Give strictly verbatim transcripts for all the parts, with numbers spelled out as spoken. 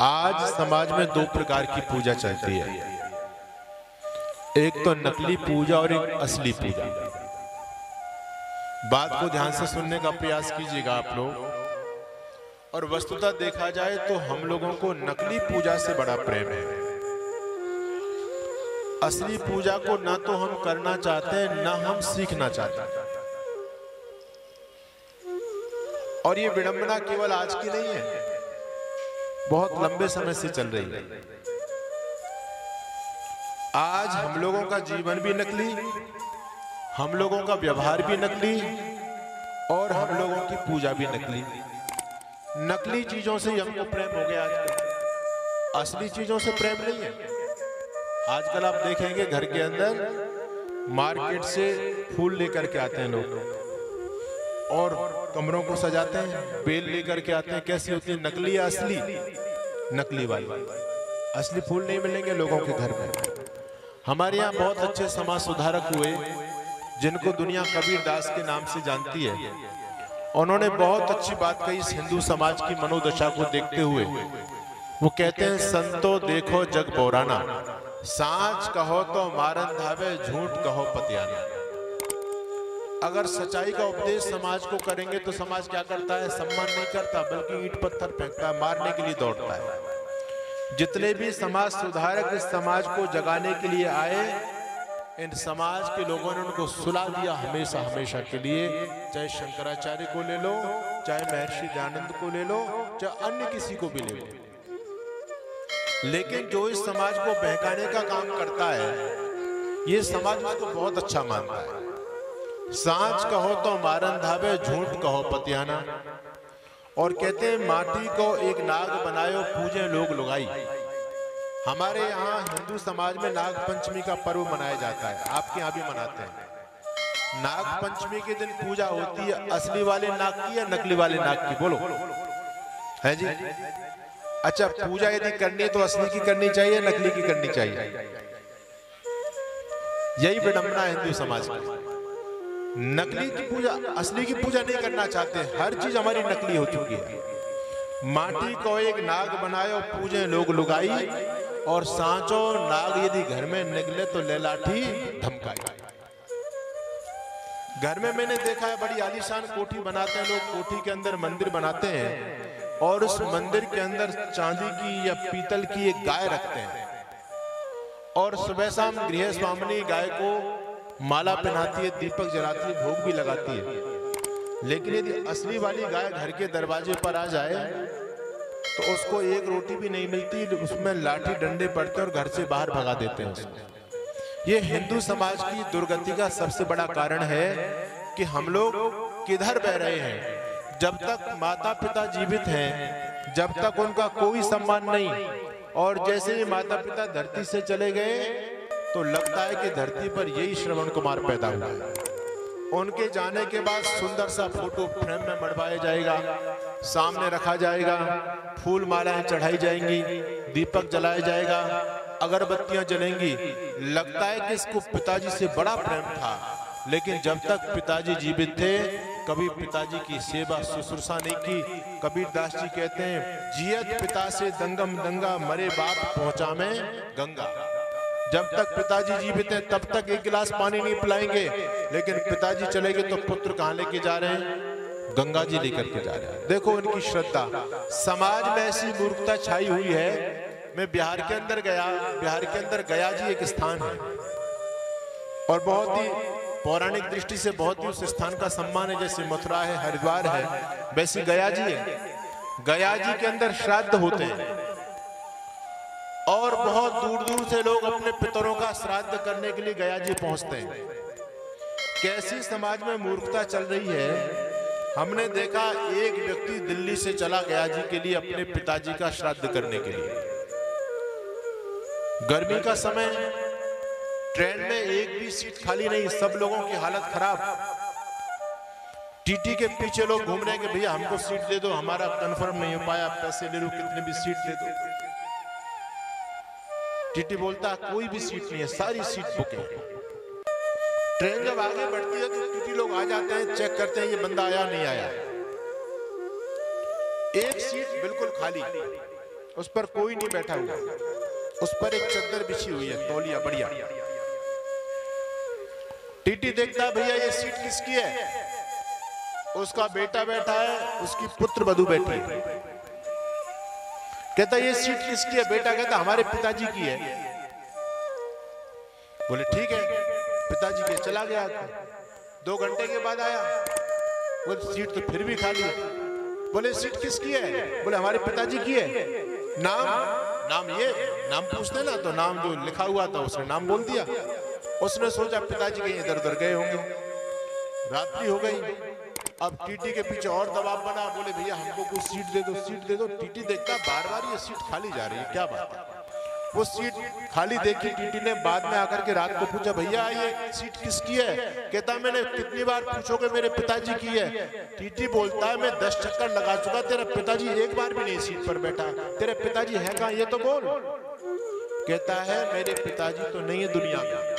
आज समाज में दो प्रकार की पूजा चलती है, एक तो नकली पूजा और एक असली पूजा। बात को ध्यान से सुनने का प्रयास कीजिएगा आप लोग। और वस्तुतः देखा जाए तो हम लोगों को नकली पूजा से बड़ा प्रेम है। असली पूजा को ना तो हम करना चाहते हैं ना हम सीखना चाहते हैं। और ये विडंबना केवल आज की नहीं है, बहुत लंबे समय से चल रही है। आज हम लोगों का जीवन भी नकली, हम लोगों का व्यवहार भी नकली और हम लोगों की पूजा भी नकली। नकली चीजों से हमको प्रेम हो गया आजकल, असली चीजों से प्रेम नहीं है। आजकल आप देखेंगे घर के अंदर मार्केट से फूल लेकर के आते हैं लोग और कमरों को सजाते हैं, बेल लेकर के आते हैं। कैसी होती है नकली या असली? नकली वाली। असली फूल नहीं मिलेंगे लोगों के घर में। हमारे यहाँ बहुत अच्छे समाज सुधारक हुए जिनको दुनिया कबीर दास के नाम से जानती है। उन्होंने बहुत अच्छी बात कही इस हिंदू समाज की मनोदशा को देखते हुए। वो कहते हैं संतो देखो जग बौराना, सांच कहो तो मारन धावे, झूठ कहो पतियाना। अगर सच्चाई का उपदेश समाज को करेंगे तो समाज क्या करता है? सम्मान नहीं करता बल्कि ईंट पत्थर फेंकता है, मारने के लिए दौड़ता है। जितने भी समाज सुधारक इस समाज को जगाने के लिए आए, इन समाज के लोगों ने उनको सुला दिया हमेशा हमेशा के लिए। चाहे शंकराचार्य को ले लो, चाहे महर्षि दयानंद को ले लो, चाहे अन्य किसी को भी ले लो। लेकिन जो इस समाज को बहकाने का काम करता है, ये समाज में तो बहुत अच्छा मानता है। सांच कहो तो मारन धावे, झूठ कहो पतियाना। और कहते हैं माटी को एक नाग बनायो, पूजे लोग लुगाई। हमारे यहाँ हिंदू समाज में नाग पंचमी का पर्व मनाया जाता है, आपके यहाँ भी मनाते हैं। नाग पंचमी के दिन पूजा होती है, असली वाले नाग की या नकली वाले नाग की? बोलो है जी। अच्छा, पूजा यदि करनी है तो असली की करनी चाहिए नकली की करनी चाहिए? यही विडंबना है हिंदू समाज की। नकली की पूजा, असली की पूजा नहीं करना चाहते। हर चीज हमारी नकली हो चुकी है। माटी को एक नाग बनायो, पूजे लोग लुगाई। और सांचो नाग यदि घर में निकले तो ले लाठी धमकाई। घर में मैंने देखा है बड़ी आलीशान कोठी बनाते हैं लोग, कोठी के अंदर मंदिर बनाते हैं और उस मंदिर के अंदर चांदी की या पीतल की एक गाय रखते हैं और सुबह शाम गृह स्वामिनी गाय को माला पहनाती है, दीपक जलाती है, भोग भी लगाती है। लेकिन यदि असली वाली गाय घर के दरवाजे पर आ जाए तो उसको एक रोटी भी नहीं मिलती, उसमें लाठी डंडे पड़ते और घर से बाहर भगा देते हैं उसको। ये हिंदू समाज की दुर्गति का सबसे बड़ा कारण है कि हम लोग किधर बह रहे हैं। जब तक माता पिता जीवित हैं, जब तक उनका कोई सम्मान नहीं। और जैसे ही माता पिता धरती से चले गए तो लगता है कि धरती पर यही श्रवण कुमार पैदा हुआ है। उनके जाने के बाद सुंदर सा फोटो फ्रेम में मढ़वाया जाएगा, सामने रखा जाएगा, फूल मालाएं चढ़ाई जाएंगी, दीपक जलाया जाएगा, अगरबत्तियां जलेंगी। लगता है कि इसको पिताजी से बड़ा प्रेम था। लेकिन जब तक पिताजी जीवित थे कभी पिताजी की सेवा शुश्रूषा नहीं की। कबीर दास जी कहते हैं जियत पिता से दंगम दंगा, मरे बाप पहुंचा में गंगा। जब तक पिताजी जीवित हैं तब तक एक गिलास पानी नहीं पिलाएंगे, लेकिन पिताजी चले गए तो पुत्र कहाँ लेके जा रहे हैं? गंगा जी लेकर के जा रहे हैं। देखो इनकी श्रद्धा। समाज में ऐसी मूर्खता छाई हुई है। मैं बिहार के अंदर गया, बिहार के अंदर गया जी एक स्थान है और बहुत ही पौराणिक दृष्टि से बहुत ही उस स्थान का सम्मान है। जैसे मथुरा है, हरिद्वार है, वैसे गया जी है। गया जी के अंदर श्राद्ध होते हैं और बहुत दूर दूर से लोग अपने पितरों का श्राद्ध करने के लिए गया जी पहुंचते हैं। कैसी समाज में मूर्खता चल रही है। हमने देखा एक व्यक्ति दिल्ली से चला गया जी के लिए, अपने पिताजी का श्राद्ध करने के लिए। गर्मी का समय, ट्रेन में एक भी सीट खाली नहीं, सब लोगों की हालत खराब। टीटी के पीछे लोग घूम रहे हैं कि भैया हमको सीट दे दो, हमारा कंफर्म नहीं हो पाया, पैसे ले लो, कितने भी सीट दे दो। टीटी बोलता कोई भी सीट नहीं है, सारी सीट बुक है। ट्रेन जब आगे बढ़ती है तो टीटी लोग आ जाते हैं, चेक करते हैं ये बंदा आया नहीं आया। एक सीट बिल्कुल खाली उस पर कोई नहीं बैठा हुआ, उस पर एक चद्दर बिछी हुई है, तौलिया बढ़िया। टीटी देखता है भैया ये सीट किसकी है, उसका बेटा बैठा है, उसकी पुत्र वधू बैठी है। कहता ये सीट किसकी है, बेटा कहता हमारे पिताजी की है। बोले ठीक है पिताजी के, चला गया। दो घंटे के बाद आया, बोले सीट तो फिर भी खाली है। बोले सीट किसकी है, बोले हमारे पिताजी की है। नाम नाम ये नाम पूछते ना, तो नाम जो लिखा हुआ था उसने नाम बोल दिया। उसने सोचा पिताजी कहीं इधर उधर गए होंगे। रात्रि हो गई, अब टीटी के पीछे और दबाव बना। बोले भैया हमको कुछ सीट दे दो, सीट दे दो। टीटी देखता बार बार ये सीट खाली जा रही है, क्या बात है। वो सीट खाली देखी टीटी ने, बाद में आकर के रात को पूछा भैया ये सीट किसकी है। कहता मैंने कितनी बार पूछोगे, मेरे पिताजी की है। टीटी बोलता है मैं दस चक्कर लगा चुका, तेरा पिताजी एक बार भी नहीं सीट पर बैठा, तेरे पिताजी है कहाँ ये तो बोल। कहता है मेरे पिताजी तो नहीं है दुनिया में।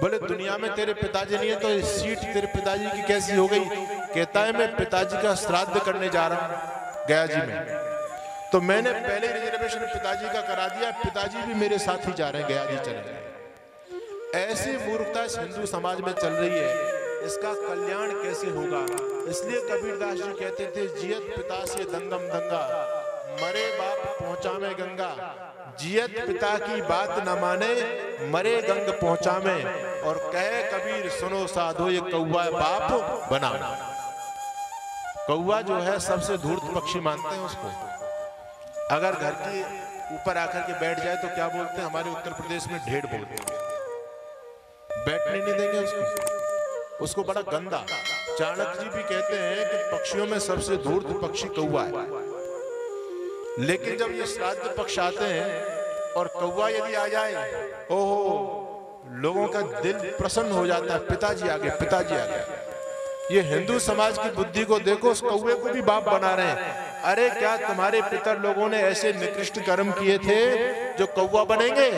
बोले दुनिया में तेरे पिताजी नहीं है तो ये सीट तेरे पिताजी की कैसी हो गई। कहता है मैं पिताजी का श्राद्ध करने जा रहा हूँ गया जी में, तो मैंने पहले रिजर्वेशन पिताजी का करा दिया, पिताजी भी मेरे साथ ही जा रहे हैं, गया जी चले गए। ऐसी मूर्खता इस हिंदू समाज में चल रही है, इसका कल्याण कैसे होगा। इसलिए कबीर दास जी कहते थे जियत पिता से दंगम दंगा, मरे बाप पहुंचा में गंगा। जियत पिता की बात न माने, मरे गंग पहुंचा में। और कहे कबीर सुनो साधो ये कौवा बाप बना। कौवा जो है सबसे धूर्त पक्षी मानते हैं उसको, अगर घर के ऊपर आकर के बैठ जाए तो क्या बोलते हैं, हमारे उत्तर प्रदेश में ढेड़ बोलते हैं, बैठने नहीं देंगे उसको, उसको बड़ा गंदा। चाणक्य जी भी कहते हैं कि पक्षियों में सबसे धूर्त पक्षी कौवा है। लेकिन जब ये श्राद्ध पक्ष आते हैं और कौवा यदि आ जाए, ओहो लोगों का दिल प्रसन्न हो जाता है, पिताजी आ गए, पिताजी आ गए। ये हिंदू समाज की बुद्धि को देखो, उस कौवे को भी बाप बना रहे हैं। अरे क्या तुम्हारे पितर लोगों ने ऐसे निकृष्ट कर्म किए थे जो कौवा बनेंगे।